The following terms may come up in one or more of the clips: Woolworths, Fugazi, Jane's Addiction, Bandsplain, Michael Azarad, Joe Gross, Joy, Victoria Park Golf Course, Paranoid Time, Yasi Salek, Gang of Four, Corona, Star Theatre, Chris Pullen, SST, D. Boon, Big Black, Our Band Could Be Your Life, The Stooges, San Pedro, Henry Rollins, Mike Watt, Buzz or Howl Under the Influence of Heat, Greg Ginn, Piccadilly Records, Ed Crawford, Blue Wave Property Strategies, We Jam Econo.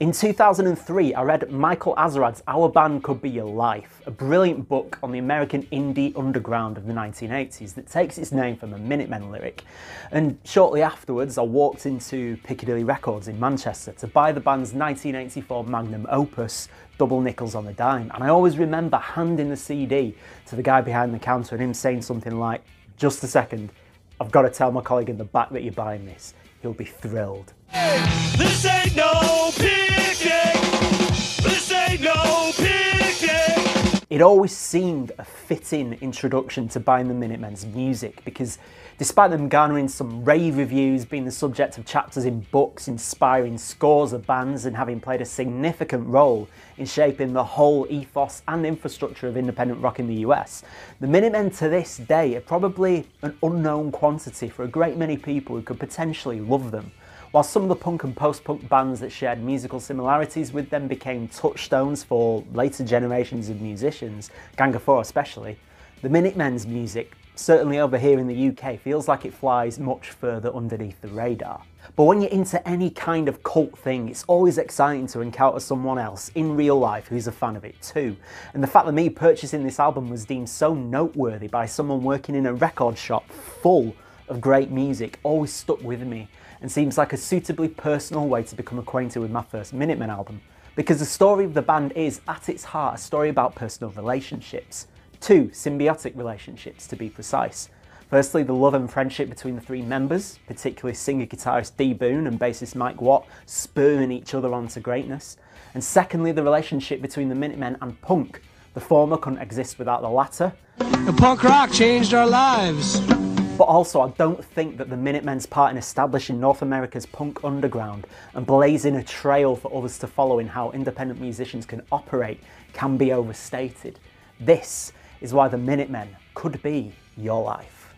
In 2003, I read Michael Azarad's Our Band Could Be Your Life, a brilliant book on the American indie underground of the 1980s that takes its name from a Minutemen lyric. And shortly afterwards, I walked into Piccadilly Records in Manchester to buy the band's 1984 magnum opus, Double Nickels on the Dime. And I always remember handing the CD to the guy behind the counter and him saying something like, "Just a second, I've got to tell my colleague in the back that you're buying this. He'll be thrilled." This ain't no picnic. This ain't no picnic. It always seemed a fitting introduction to buying the Minutemen's music because despite them garnering some rave reviews, being the subject of chapters in books, inspiring scores of bands and having played a significant role in shaping the whole ethos and infrastructure of independent rock in the US, the Minutemen to this day are probably an unknown quantity for a great many people who could potentially love them. While some of the punk and post-punk bands that shared musical similarities with them became touchstones for later generations of musicians, Gang of Four especially, the Minutemen's music, certainly over here in the UK, feels like it flies much further underneath the radar. But when you're into any kind of cult thing, it's always exciting to encounter someone else in real life who's a fan of it too. And the fact that me purchasing this album was deemed so noteworthy by someone working in a record shop full of great music always stuck with me and seems like a suitably personal way to become acquainted with my first Minutemen album, because the story of the band is, at its heart, a story about personal relationships. Two symbiotic relationships, to be precise. Firstly, the love and friendship between the three members, particularly singer-guitarist D. Boon and bassist Mike Watt, spurring each other on to greatness. And secondly, the relationship between the Minutemen and punk. The former couldn't exist without the latter. The punk rock changed our lives. But also, I don't think that the Minutemen's part in establishing North America's punk underground and blazing a trail for others to follow in how independent musicians can operate can be overstated. This is why the Minutemen could be your life.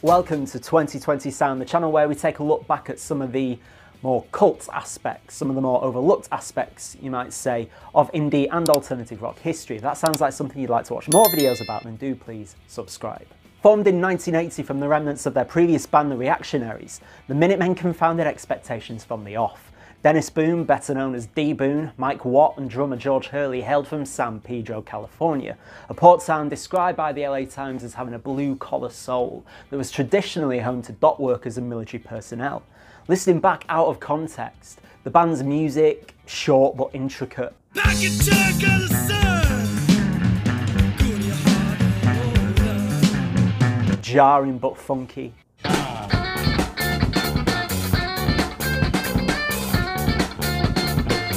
Welcome to 2020 Sound, the channel where we take a look back at some of the more cult aspects, some of the more overlooked aspects, you might say, of indie and alternative rock history. If that sounds like something you'd like to watch more videos about, then do please subscribe. Formed in 1980 from the remnants of their previous band, The Reactionaries, the Minutemen confounded expectations from the off. Dennis Boone, better known as D. Boon, Mike Watt and drummer George Hurley hailed from San Pedro, California, a port town described by the LA Times as having a blue-collar soul that was traditionally home to dock workers and military personnel. Listening back out of context, the band's music, short but intricate, jarring but funky,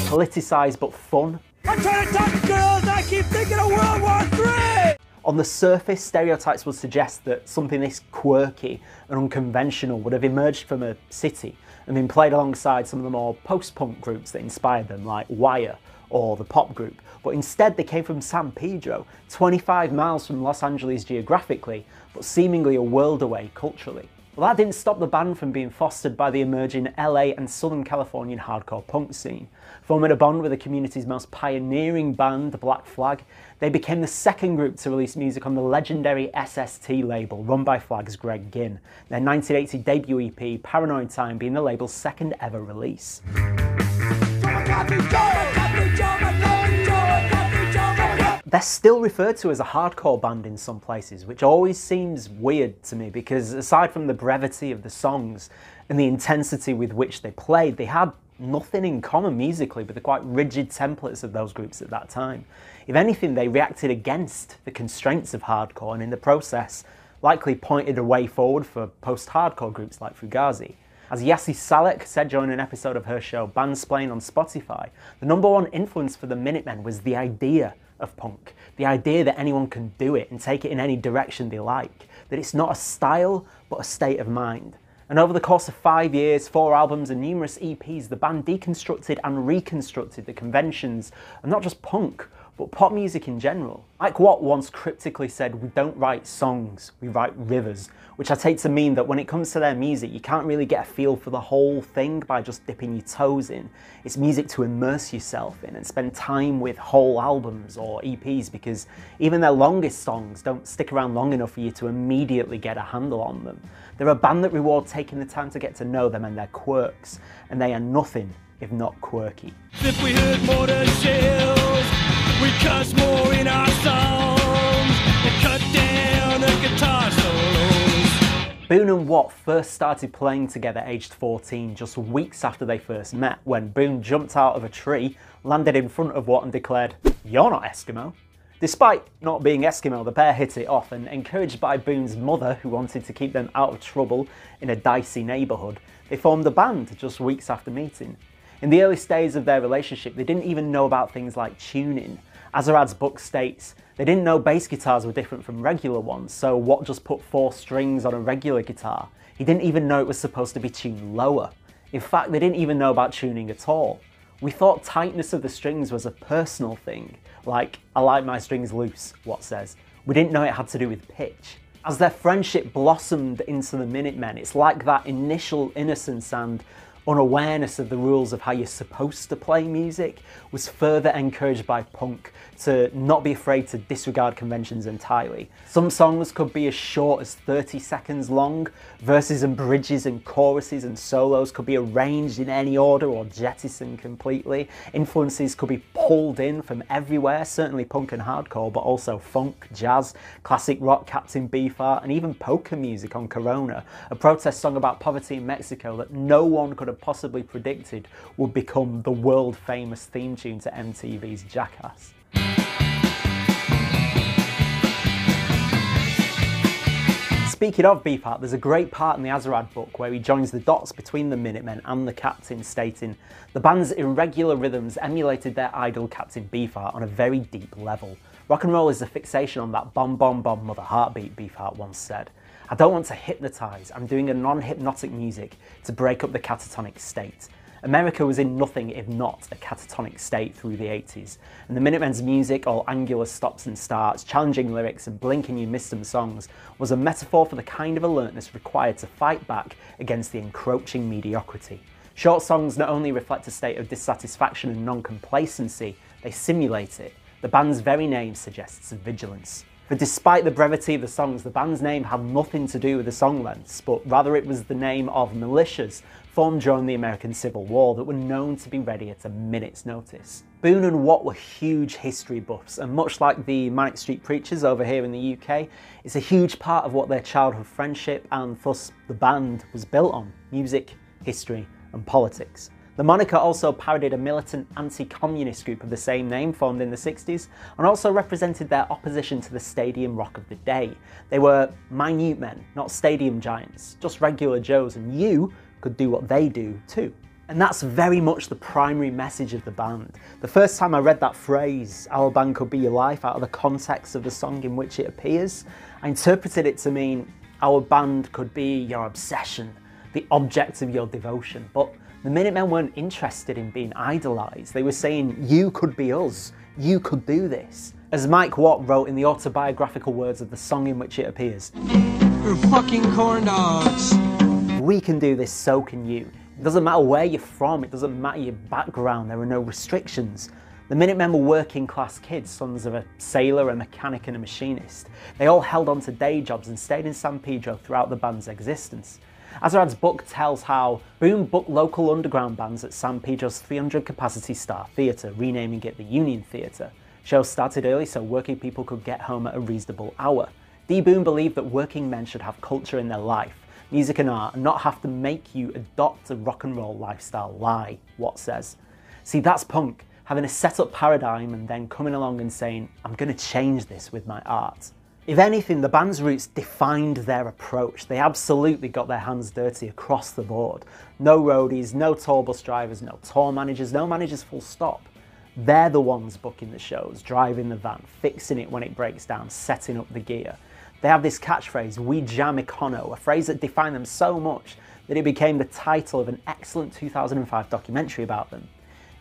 politicised but fun. I'm trying to talk to girls and I keep thinking of World War III! On the surface, stereotypes would suggest that something this quirky and unconventional would have emerged from a city and been played alongside some of the more post-punk groups that inspired them, like Wire or the Pop Group. But instead, they came from San Pedro, 25 miles from Los Angeles geographically, but seemingly a world away culturally. Well, that didn't stop the band from being fostered by the emerging LA and Southern Californian hardcore punk scene. Forming a bond with the community's most pioneering band, the Black Flag, they became the second group to release music on the legendary SST label, run by Flag's Greg Ginn, their 1980 debut EP, Paranoid Time, being the label's second ever release. They're still referred to as a hardcore band in some places, which always seems weird to me because aside from the brevity of the songs and the intensity with which they played, they had nothing in common musically with the quite rigid templates of those groups at that time. If anything, they reacted against the constraints of hardcore and in the process likely pointed a way forward for post-hardcore groups like Fugazi. As Yasi Salek said during an episode of her show Bandsplain on Spotify, the #1 influence for the Minutemen was the idea of punk. The idea that anyone can do it and take it in any direction they like. That it's not a style, but a state of mind. And over the course of 5 years, 4 albums and numerous EPs, the band deconstructed and reconstructed the conventions of not just punk, but pop music in general. Mike Watt once cryptically said, "We don't write songs, we write rivers," which I take to mean that when it comes to their music, you can't really get a feel for the whole thing by just dipping your toes in. It's music to immerse yourself in and spend time with whole albums or EPs, because even their longest songs don't stick around long enough for you to immediately get a handle on them. They're a band that reward taking the time to get to know them and their quirks, and they are nothing if not quirky. If we heard more than shells, we cuss more in our songs and cut down the guitar solos. Boon and Watt first started playing together aged 14, just weeks after they first met, when Boon jumped out of a tree, landed in front of Watt and declared, "You're not Eskimo." Despite not being Eskimo, the pair hit it off, and encouraged by Boon's mother, who wanted to keep them out of trouble in a dicey neighbourhood, they formed a band just weeks after meeting. In the earliest days of their relationship, they didn't even know about things like tuning. Azarad's book states, they didn't know bass guitars were different from regular ones, so Watt just put 4 strings on a regular guitar. He didn't even know it was supposed to be tuned lower. In fact, they didn't even know about tuning at all. "We thought tightness of the strings was a personal thing, like, I like my strings loose," Watt says. "We didn't know it had to do with pitch." As their friendship blossomed into the Minutemen, it's like that initial innocence and unawareness of the rules of how you're supposed to play music was further encouraged by punk to not be afraid to disregard conventions entirely. Some songs could be as short as 30 seconds long, verses and bridges and choruses and solos could be arranged in any order or jettisoned completely. Influences could be pulled in from everywhere, certainly punk and hardcore, but also funk, jazz, classic rock, Captain Beefheart, and even polka music on Corona, a protest song about poverty in Mexico that no one could have possibly predicted would become the world-famous theme tune to MTV's Jackass. Speaking of Beefheart, there's a great part in the Azarad book where he joins the dots between the Minutemen and the Captain, stating, "The band's irregular rhythms emulated their idol Captain Beefheart on a very deep level. Rock and roll is a fixation on that bomb bomb bomb mother heartbeat," Beefheart once said. "I don't want to hypnotise, I'm doing a non-hypnotic music to break up the catatonic state." America was in nothing if not a catatonic state through the 80s, and the Minutemen's music, all angular stops and starts, challenging lyrics and blink and you miss them songs, was a metaphor for the kind of alertness required to fight back against the encroaching mediocrity. Short songs not only reflect a state of dissatisfaction and non-complacency, they simulate it. The band's very name suggests vigilance. But despite the brevity of the songs, the band's name had nothing to do with the song lengths, but rather it was the name of militias formed during the American Civil War that were known to be ready at a minute's notice. Boon and Watt were huge history buffs, and much like the Manic Street Preachers over here in the UK, it's a huge part of what their childhood friendship and thus the band was built on: music, history and politics. The moniker also parodied a militant anti-communist group of the same name formed in the 60s, and also represented their opposition to the stadium rock of the day. They were Minutemen, not stadium giants, just regular Joes, and you could do what they do too. And that's very much the primary message of the band. The first time I read that phrase, "Our Band Could Be Your Life," out of the context of the song in which it appears, I interpreted it to mean, our band could be your obsession, the object of your devotion. But the Minutemen weren't interested in being idolised. They were saying, you could be us, you could do this. As Mike Watt wrote in the autobiographical words of the song in which it appears, "We're fucking corn dogs. We can do this, so can you. It doesn't matter where you're from, it doesn't matter your background, there are no restrictions." The Minutemen were working class kids, sons of a sailor, a mechanic and a machinist. They all held on to day jobs and stayed in San Pedro throughout the band's existence. Azarad's book tells how Boon booked local underground bands at San Pedro's 300-capacity Star Theatre, renaming it the Union Theatre. Shows started early so working people could get home at a reasonable hour. D. Boon believed that working men should have culture in their life, music and art, and not have to make you adopt a rock and roll lifestyle lie, Watt says. See, that's punk, having a set-up paradigm and then coming along and saying, I'm going to change this with my art. If anything, the band's roots defined their approach. They absolutely got their hands dirty across the board. No roadies, no tour bus drivers, no tour managers, no managers full stop. They're the ones booking the shows, driving the van, fixing it when it breaks down, setting up the gear. They have this catchphrase, "We Jam Econo," a phrase that defined them so much that it became the title of an excellent 2005 documentary about them.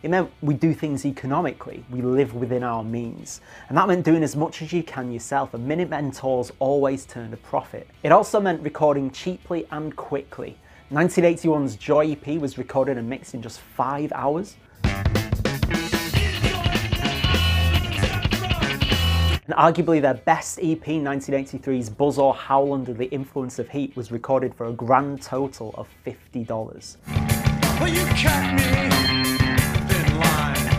It meant we do things economically, we live within our means. And that meant doing as much as you can yourself, and Minutemen tours always turned a profit. It also meant recording cheaply and quickly. 1981's Joy EP was recorded and mixed in just 5 hours. And arguably their best EP, 1983's Buzz or Howl Under the Influence of Heat, was recorded for a grand total of $50. Well, you cut me, then lie.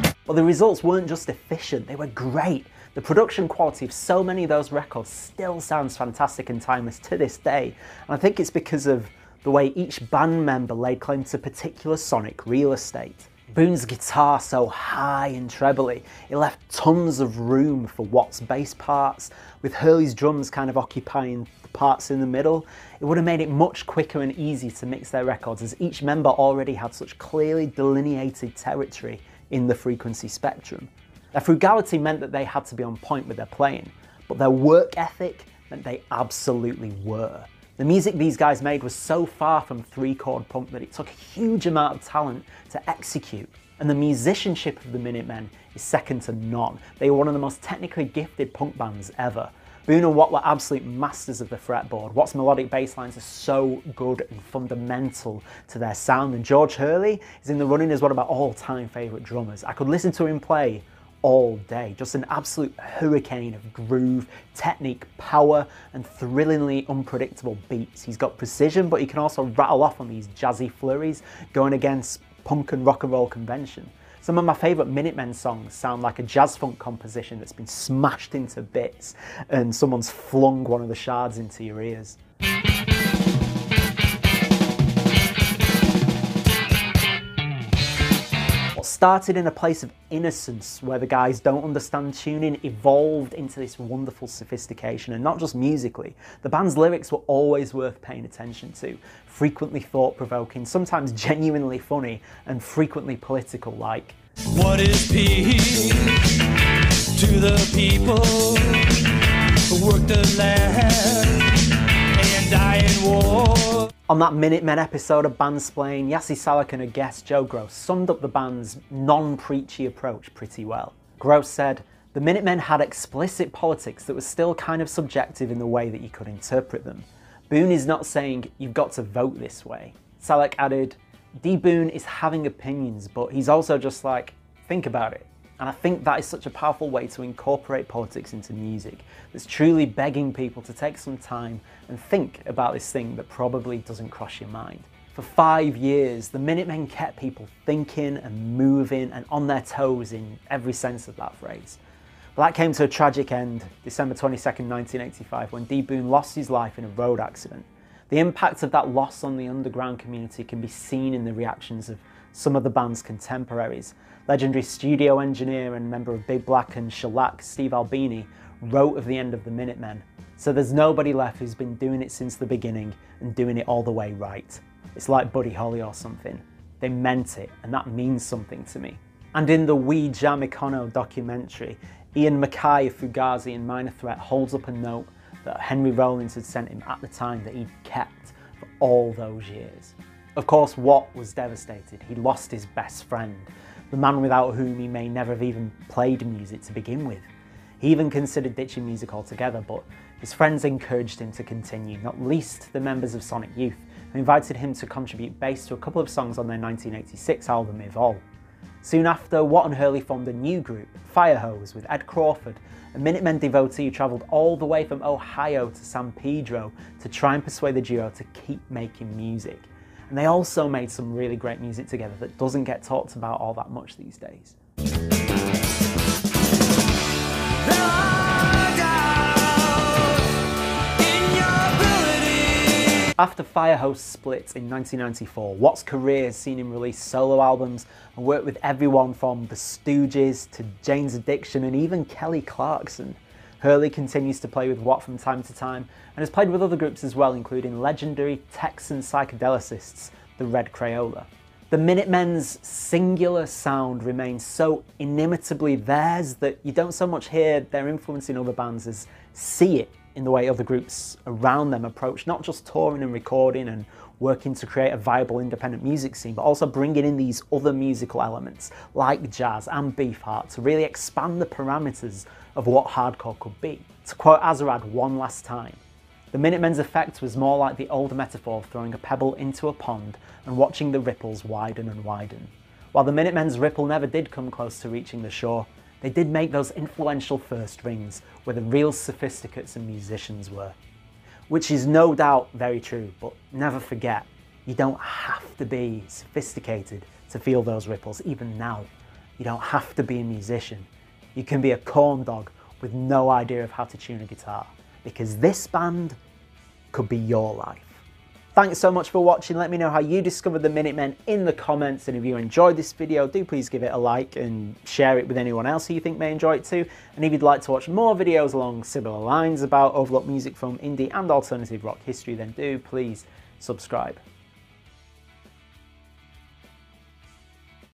Cut! Well, the results weren't just efficient, they were great. The production quality of so many of those records still sounds fantastic and timeless to this day, and I think it's because of the way each band member laid claim to particular sonic real estate. Boon's guitar so high and trebly, it left tons of room for Watt's bass parts, with Hurley's drums kind of occupying the parts in the middle. It would have made it much quicker and easier to mix their records, as each member already had such clearly delineated territory in the frequency spectrum. Their frugality meant that they had to be on point with their playing, but their work ethic meant they absolutely were. The music these guys made was so far from three-chord punk that it took a huge amount of talent to execute, and the musicianship of the Minutemen is second to none. They were one of the most technically gifted punk bands ever. Boon and Watt were absolute masters of the fretboard. Watt's melodic bass lines are so good and fundamental to their sound, and George Hurley is in the running as one of my all-time favourite drummers. I could listen to him play all day. Just an absolute hurricane of groove, technique, power, and thrillingly unpredictable beats. He's got precision, but he can also rattle off on these jazzy flurries, going against punk and rock and roll convention. Some of my favourite Minutemen songs sound like a jazz funk composition that's been smashed into bits and someone's flung one of the shards into your ears. Started in a place of innocence where the guys don't understand tuning, evolved into this wonderful sophistication, and not just musically. The band's lyrics were always worth paying attention to, frequently thought-provoking, sometimes genuinely funny, and frequently political, like "What is peace to the people who work the land and die in war?" On that Minutemen episode of Bandsplain, Yasi Salek and her guest Joe Gross summed up the band's non-preachy approach pretty well. Gross said, "The Minutemen had explicit politics that was still kind of subjective in the way that you could interpret them. Boon is not saying, you've got to vote this way." Salek added, "D. Boon is having opinions, but he's also just like, think about it." And I think that is such a powerful way to incorporate politics into music, that's truly begging people to take some time and think about this thing that probably doesn't cross your mind. For 5 years, the Minutemen kept people thinking and moving and on their toes in every sense of that phrase. But that came to a tragic end, December 22nd, 1985, when D. Boon lost his life in a road accident. The impact of that loss on the underground community can be seen in the reactions of some of the band's contemporaries. Legendary studio engineer and member of Big Black and Shellac, Steve Albini, wrote of the end of the Minutemen, "So there's nobody left who's been doing it since the beginning and doing it all the way right. It's like Buddy Holly or something. They meant it, and that means something to me." And in the We Jam Econo documentary, Ian MacKaye of Fugazi and Minor Threat holds up a note that Henry Rollins had sent him at the time that he'd kept for all those years. Of course, Watt was devastated. He lost his best friend, the man without whom he may never have even played music to begin with. He even considered ditching music altogether, but his friends encouraged him to continue, not least the members of Sonic Youth, who invited him to contribute bass to a couple of songs on their 1986 album Evolve. Soon after, Watt and Hurley formed a new group, Firehose, with Ed Crawford, a Minutemen devotee who travelled all the way from Ohio to San Pedro to try and persuade the duo to keep making music. And they also made some really great music together that doesn't get talked about all that much these days. After Firehose split in 1994, Watt's career has seen him release solo albums and work with everyone from The Stooges to Jane's Addiction and even Kelly Clarkson. Hurley continues to play with Watt from time to time and has played with other groups as well, including legendary Texan psychedelicists, the Red Crayola. The Minutemen's singular sound remains so inimitably theirs that you don't so much hear their influence in other bands as see it in the way other groups around them approach not just touring and recording and working to create a viable independent music scene, but also bringing in these other musical elements like jazz and Beefheart to really expand the parameters of what hardcore could be. To quote Azarad one last time, "The Minutemen's effect was more like the old metaphor of throwing a pebble into a pond and watching the ripples widen and widen. While the Minutemen's ripple never did come close to reaching the shore, they did make those influential first rings where the real sophisticates and musicians were." Which is no doubt very true, but never forget, you don't have to be sophisticated to feel those ripples, even now. You don't have to be a musician. You can be a corn dog with no idea of how to tune a guitar, because this band could be your life. Thanks so much for watching. Let me know how you discovered the Minutemen in the comments, and if you enjoyed this video, do please give it a like and share it with anyone else who you think may enjoy it too. And if you'd like to watch more videos along similar lines about overlooked music from indie and alternative rock history, then do please subscribe.